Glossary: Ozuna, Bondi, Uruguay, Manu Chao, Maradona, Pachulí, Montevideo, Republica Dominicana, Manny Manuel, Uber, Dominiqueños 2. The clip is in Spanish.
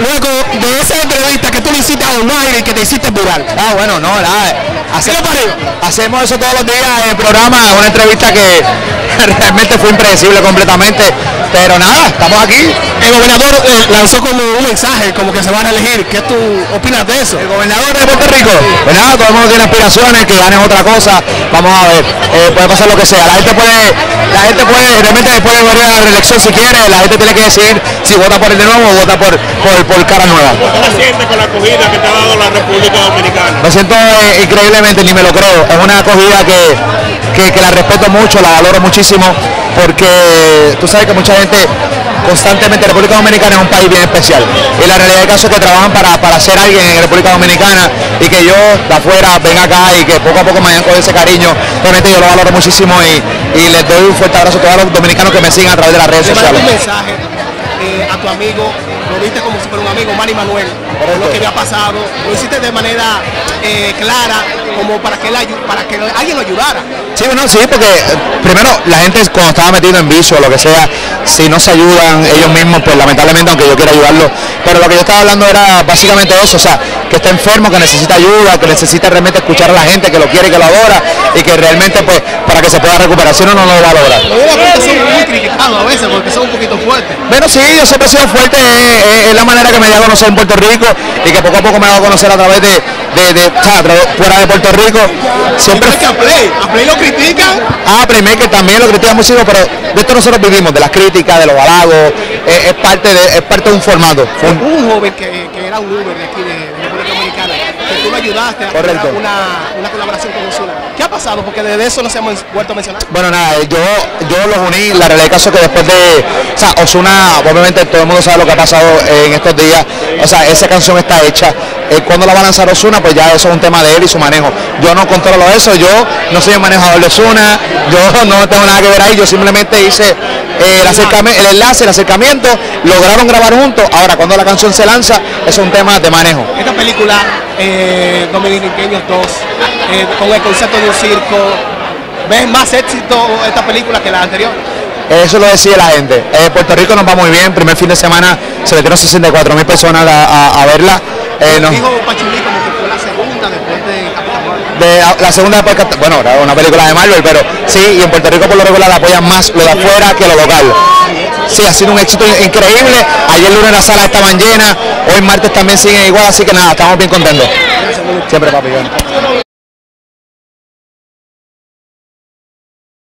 luego de esa entrevista que tú le hiciste a Ozuna y que te hiciste viral? Ah, bueno, no, hacemos eso todos los días en el programa, una entrevista que realmente fue impredecible completamente, pero nada, estamos aquí. El gobernador lanzó como un mensaje, como que se van a elegir. ¿Qué tú opinas de eso? El gobernador de Puerto Rico, pues nada, todo el mundo tiene aspiraciones, que ganen otra cosa, vamos a ver, puede pasar lo que sea, la gente puede, realmente después de la reelección si quiere, la gente tiene que decidir si vota por el de nuevo o vota por cara nueva. ¿Cómo te sientes con la acogida que te ha dado la República Dominicana? Me siento increíblemente, ni me lo creo, es una acogida que la respeto mucho, la valoro muchísimo, porque tú sabes que mucha gente constantemente, República Dominicana es un país bien especial, y la realidad del caso es que trabajan para ser alguien en República Dominicana, y que yo de afuera venga acá y que poco a poco me hayan cogido ese cariño, realmente yo lo valoro muchísimo y les doy un fuerte abrazo a todos los dominicanos que me siguen a través de las redes sociales. Un mensaje a tu amigo, lo viste como si fuera un amigo, Manny Manuel, por lo que había pasado, lo hiciste de manera clara, como para que alguien lo ayudara. Sí, bueno, sí, porque primero la gente cuando estaba metido en vicio o lo que sea, si no se ayudan ellos mismos, pues lamentablemente, aunque yo quiera ayudarlos, pero lo que yo estaba hablando era básicamente eso, o sea, que está enfermo, que necesita ayuda, que necesita realmente escuchar a la gente, que lo quiere y que lo adora, y que realmente pues para que se pueda recuperar, si no, no lo va a lograr. Los son muy criticados a veces porque son un poquito fuertes. Bueno, sí, yo siempre he sido fuerte, es la manera que me dio a conocer en Puerto Rico y que poco a poco me hago a conocer a través fuera de Puerto Rico. Siempre que a Play lo critican. Ah, Play que también lo critican muchísimo, pero de esto nosotros vivimos, de las críticas, de los halagos, es parte de un formato. Un joven que era un Uber de aquí de República Dominicana, que tú lo ayudaste a hacer una colaboración con Ozuna. ¿Qué ha pasado? Porque desde eso nos hemos vuelto a mencionar. Bueno, nada, yo los uní, la realidad del caso es que después de, o sea, Ozuna, obviamente todo el mundo sabe lo que ha pasado en estos días, o sea, esa canción está hecha. Cuando la va a lanzar Ozuna, pues ya eso es un tema de él y su manejo. Yo no controlo eso, yo no soy el manejador de Ozuna, yo no tengo nada que ver ahí, yo simplemente hice el acercamiento, lograron grabar juntos. Ahora, cuando la canción se lanza, es un tema de manejo. Esta película, Dominiqueños 2, con el concepto de un circo, ¿ves más éxito esta película que la anterior? Eso lo decide la gente. Puerto Rico nos va muy bien, primer fin de semana se metieron 64.000 personas a verla. Dijo Pachulí como que fue la segunda después de Capitán Marvel. La segunda después de Capitán Marvel. Bueno, una película de Marvel, pero sí, y en Puerto Rico por lo regular la apoyan más lo de afuera que lo local. Sí, ha sido un éxito increíble. Ayer lunes las salas estaban llenas, hoy martes también siguen igual, así que nada, estamos bien contentos. Siempre, papi.